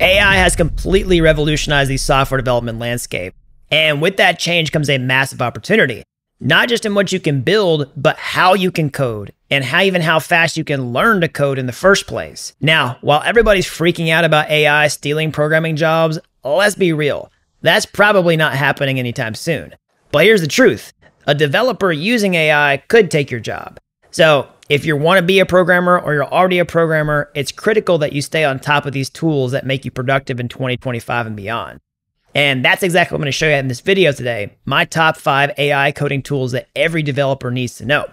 AI has completely revolutionized the software development landscape. And with that change comes a massive opportunity, not just in what you can build, but how you can code and even how fast you can learn to code in the first place. Now, while everybody's freaking out about AI stealing programming jobs, let's be real. That's probably not happening anytime soon. But here's the truth. A developer using AI could take your job. So if you want to be a programmer or you're already a programmer, it's critical that you stay on top of these tools that make you productive in 2025 and beyond. And that's exactly what I'm going to show you in this video today, my top 5 AI coding tools that every developer needs to know.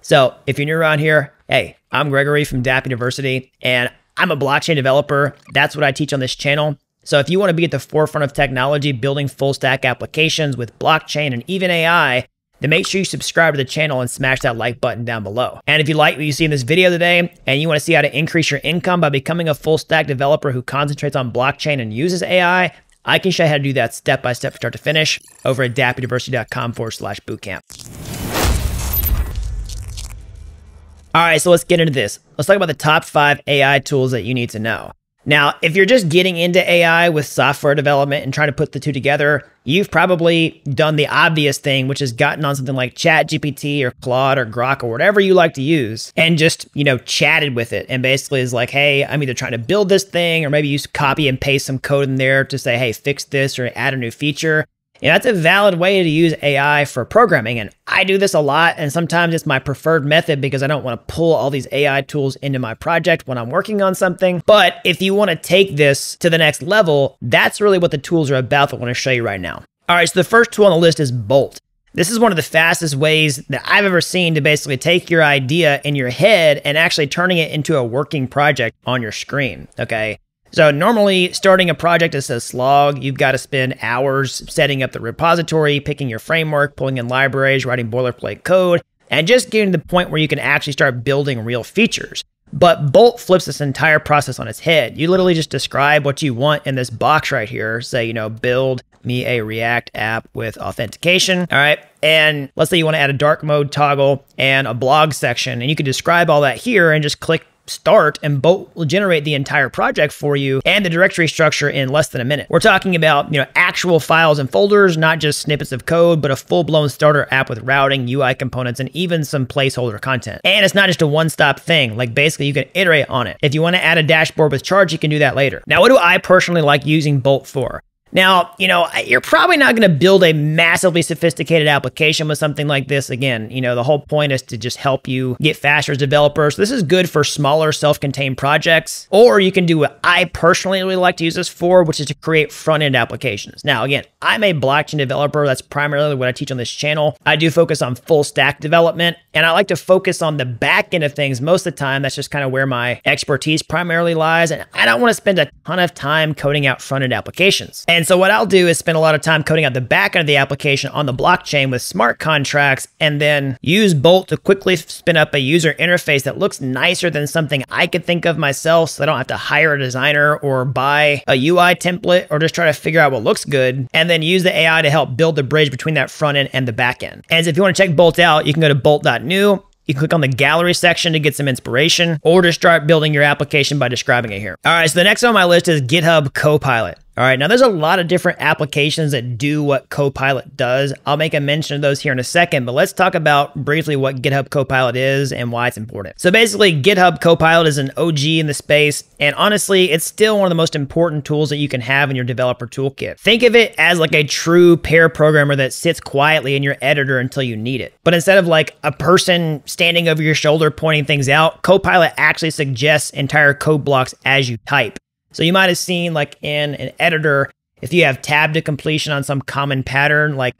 So if you're new around here, hey, I'm Gregory from Dapp University, and I'm a blockchain developer. That's what I teach on this channel. So if you want to be at the forefront of technology, building full stack applications with blockchain and even AI, then make sure you subscribe to the channel and smash that like button down below. And if you like what you see in this video today, and you want to see how to increase your income by becoming a full stack developer who concentrates on blockchain and uses AI, I can show you how to do that step-by-step start to finish over at dappuniversity.com/bootcamp. All right, so let's get into this. Let's talk about the top 5 AI tools that you need to know. Now, if you're just getting into AI with software development and trying to put the two together, you've probably done the obvious thing, which is gotten on something like ChatGPT or Claude or Grok or whatever you like to use and just, chatted with it. And basically is like, hey, I'm either trying to build this thing, or maybe you copy and paste some code in there to say, hey, fix this or add a new feature. You know, that's a valid way to use AI for programming. And I do this a lot. And sometimes it's my preferred method because I don't want to pull all these AI tools into my project when I'm working on something. But if you want to take this to the next level, that's really what the tools are about that I want to show you right now. All right, so the first tool on the list is Bolt. This is one of the fastest ways that I've ever seen to basically take your idea in your head and actually turning it into a working project on your screen, okay? So normally starting a project is a slog. You've got to spend hours setting up the repository, picking your framework, pulling in libraries, writing boilerplate code, and just getting to the point where you can actually start building real features. But Bolt flips this entire process on its head. You literally just describe what you want in this box right here. Say, build me a React app with authentication. All right. And let's say you want to add a dark mode toggle and a blog section, and you can describe all that here and just click start, and Bolt will generate the entire project for you and the directory structure in less than a minute. We're talking about, actual files and folders, not just snippets of code, but a full-blown starter app with routing, UI components, and even some placeholder content. And it's not just a one-stop thing. Like basically you can iterate on it. If you want to add a dashboard with charts, you can do that later. Now, what do I personally like using Bolt for? Now, you're probably not going to build a massively sophisticated application with something like this. Again, the whole point is to just help you get faster as developers. This is good for smaller self-contained projects, or you can do what I personally really like to use this for, which is to create front-end applications. Now, again, I'm a blockchain developer. That's primarily what I teach on this channel. I do focus on full stack development, and I like to focus on the back end of things most of the time. That's just kind of where my expertise primarily lies, and I don't want to spend a ton of time coding out front-end applications. And so what I'll do is spend a lot of time coding out the back end of the application on the blockchain with smart contracts, and then use Bolt to quickly spin up a user interface that looks nicer than something I could think of myself, so I don't have to hire a designer or buy a UI template or just try to figure out what looks good, and then use the AI to help build the bridge between that front end and the back end. And if you want to check Bolt out, you can go to bolt.new. You click on the gallery section to get some inspiration, or to start building your application by describing it here. All right, so the next on my list is GitHub Copilot. All right, now there's a lot of different applications that do what Copilot does. I'll make a mention of those here in a second, but let's talk about briefly what GitHub Copilot is and why it's important. So basically, GitHub Copilot is an OG in the space, and honestly, it's still one of the most important tools that you can have in your developer toolkit. Think of it as like a true pair programmer that sits quietly in your editor until you need it. But instead of like a person standing over your shoulder pointing things out, Copilot actually suggests entire code blocks as you type. So you might have seen like in an editor, if you have tab to completion on some common pattern, like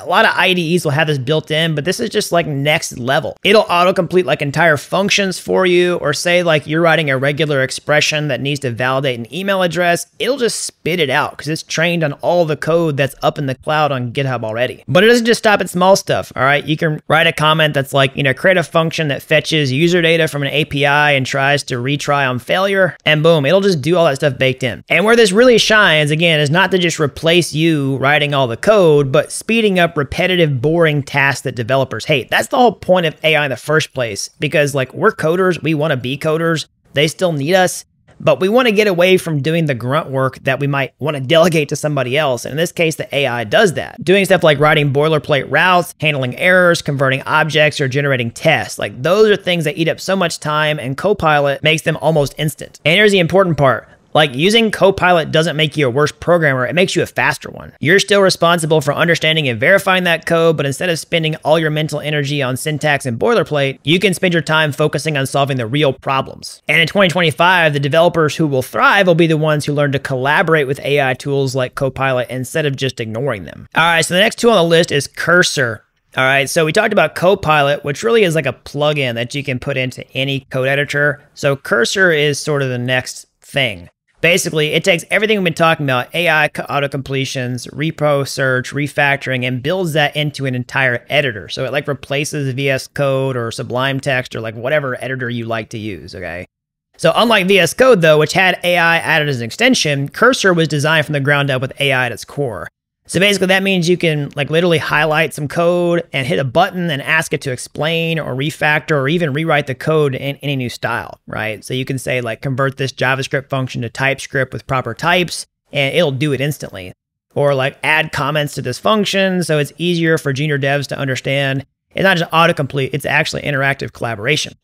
a lot of IDEs will have this built in, but this is just like next level. It'll autocomplete like entire functions for you, or say like you're writing a regular expression that needs to validate an email address. It'll just spit it out because it's trained on all the code that's up in the cloud on GitHub already. But it doesn't just stop at small stuff, all right? You can write a comment that's like, create a function that fetches user data from an API and tries to retry on failure, and boom, it'll just do all that stuff baked in. And where this really shines, again, is not to just replace you writing all the code, but speeding up repetitive, boring tasks that developers hate. That's the whole point of AI in the first place, because like we're coders, we want to be coders. They still need us. But we want to get away from doing the grunt work that we might want to delegate to somebody else. And in this case, the AI does that. Doing stuff like writing boilerplate routes, handling errors, converting objects, or generating tests. Like those are things that eat up so much time, and Copilot makes them almost instant. And here's the important part. Like, using Copilot doesn't make you a worse programmer, it makes you a faster one. You're still responsible for understanding and verifying that code, but instead of spending all your mental energy on syntax and boilerplate, you can spend your time focusing on solving the real problems. And in 2025, the developers who will thrive will be the ones who learn to collaborate with AI tools like Copilot instead of just ignoring them. All right, so the next tool on the list is Cursor. All right, so we talked about Copilot, which really is like a plugin that you can put into any code editor. So Cursor is sort of the next thing. Basically, it takes everything we've been talking about, AI auto-completions, repo search, refactoring, and builds that into an entire editor. So it like replaces VS Code or Sublime Text or like whatever editor you like to use, okay? So unlike VS Code though, which had AI added as an extension, Cursor was designed from the ground up with AI at its core. So basically that means you can like literally highlight some code and hit a button and ask it to explain or refactor or even rewrite the code in any new style, right? So you can say like, convert this JavaScript function to TypeScript with proper types and it'll do it instantly. Or like add comments to this function so it's easier for junior devs to understand. It's not just autocomplete, it's actually interactive collaboration.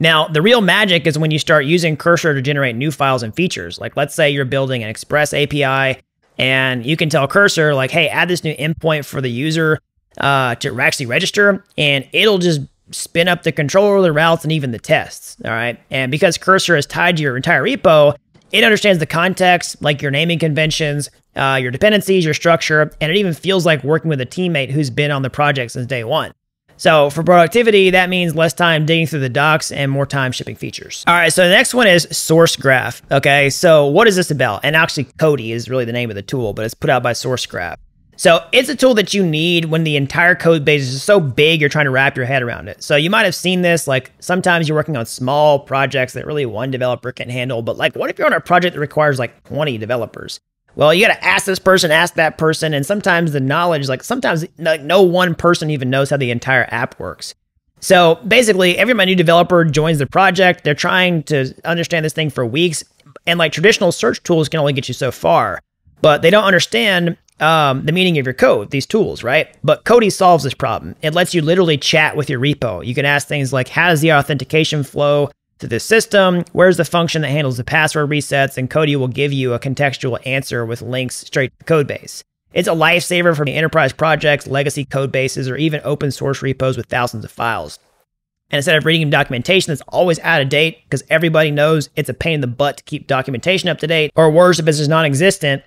Now, the real magic is when you start using Cursor to generate new files and features. Like let's say you're building an Express API, and you can tell Cursor, like, hey, add this new endpoint for the user to actually register, and it'll just spin up the controller, the routes, and even the tests, all right? And because Cursor is tied to your entire repo, it understands the context, like your naming conventions, your dependencies, your structure, and it even feels like working with a teammate who's been on the project since day one. So for productivity, that means less time digging through the docs and more time shipping features. All right, so the next one is Sourcegraph. Okay, so what is this about? And actually, Cody is really the name of the tool, but it's put out by Sourcegraph. So it's a tool that you need when the entire code base is so big, you're trying to wrap your head around it. So you might have seen this, like sometimes you're working on small projects that really one developer can handle, but like what if you're on a project that requires like 20 developers? Well, you got to ask this person, ask that person, and sometimes the knowledge, like sometimes like no one person even knows how the entire app works. So basically, every new developer joins the project, they're trying to understand this thing for weeks, and like traditional search tools can only get you so far, but they don't understand the meaning of your code, these tools, right? But Cody solves this problem. It lets you literally chat with your repo. You can ask things like, how does the authentication flow to this system? Where's the function that handles the password resets? And Cody will give you a contextual answer with links straight to the code base. It's a lifesaver for enterprise projects, legacy code bases, or even open source repos with thousands of files. And instead of reading documentation that's always out of date, because everybody knows it's a pain in the butt to keep documentation up to date, or worse, if it's just non-existent,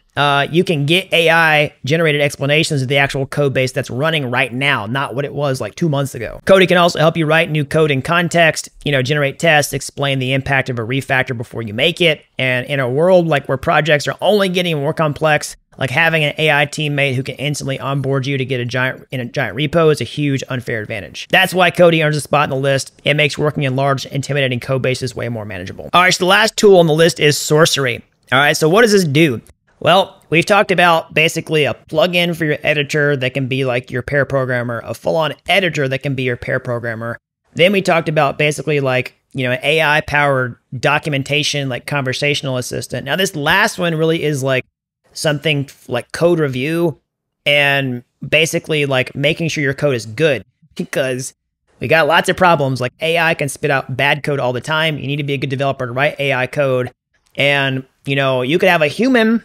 you can get AI-generated explanations of the actual code base that's running right now, not what it was like 2 months ago. Cody can also help you write new code in context, you know, generate tests, explain the impact of a refactor before you make it. And in a world like where projects are only getting more complex, like having an AI teammate who can instantly onboard you to get a giant repo is a huge unfair advantage. That's why Cody earns a spot in the list. It makes working in large, intimidating code bases way more manageable. All right, so the last tool on the list is Sorcery. All right, so what does this do? Well, we've talked about basically a plugin for your editor that can be like your pair programmer, a full-on editor that can be your pair programmer. Then we talked about basically like, you know, an AI-powered documentation, like conversational assistant. Now this last one really is like something like code review and basically like making sure your code is good, because we got lots of problems. Like AI can spit out bad code all the time. You need to be a good developer to write AI code. And, you know, you could have a human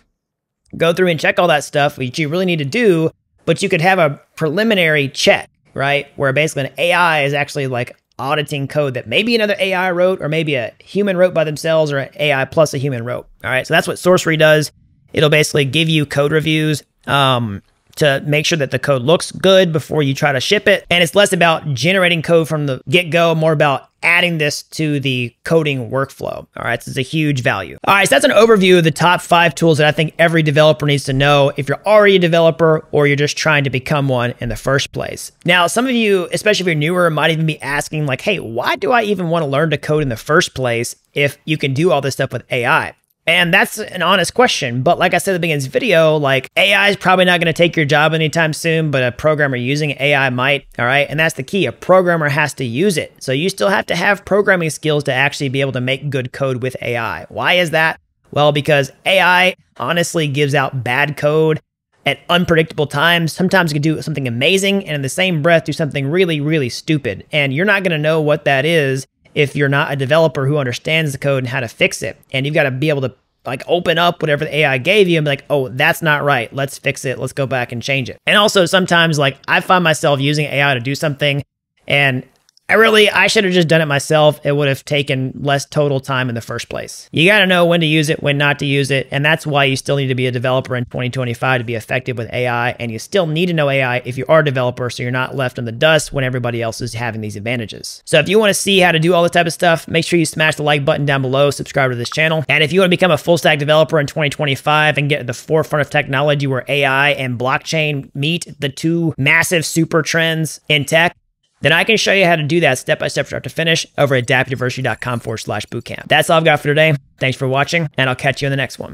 go through and check all that stuff, which you really need to do, but you could have a preliminary check, right? Where basically an AI is actually like auditing code that maybe another AI wrote, or maybe a human wrote by themselves, or an AI plus a human wrote. All right, so that's what Sorcery does. It'll basically give you code reviews to make sure that the code looks good before you try to ship it. And it's less about generating code from the get-go, more about adding this to the coding workflow. All right, so it's a huge value. All right, so that's an overview of the top 5 tools that I think every developer needs to know if you're already a developer or you're just trying to become one in the first place. Now, some of you, especially if you're newer, might even be asking like, hey, why do I even want to learn to code in the first place if you can do all this stuff with AI? And that's an honest question. But like I said at the beginning of this video, like AI is probably not going to take your job anytime soon, but a programmer using AI might. All right. And that's the key. A programmer has to use it. So you still have to have programming skills to actually be able to make good code with AI. Why is that? Well, because AI honestly gives out bad code at unpredictable times. Sometimes it can do something amazing and in the same breath do something really, really stupid. And you're not going to know what that is if you're not a developer who understands the code and how to fix it. And you've got to be able to like open up whatever the AI gave you and be like, oh, that's not right. Let's fix it. Let's go back and change it. And also sometimes like I find myself using AI to do something and I should have just done it myself. It would have taken less total time in the first place. You got to know when to use it, when not to use it. And that's why you still need to be a developer in 2025 to be effective with AI. And you still need to know AI if you are a developer, so you're not left in the dust when everybody else is having these advantages. So if you want to see how to do all this type of stuff, make sure you smash the like button down below, subscribe to this channel. And if you want to become a full stack developer in 2025 and get at the forefront of technology where AI and blockchain meet, the two massive super trends in tech, then I can show you how to do that step-by-step start to finish over at dappuniversity.com/bootcamp. That's all I've got for today. Thanks for watching, and I'll catch you in the next one.